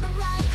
the right.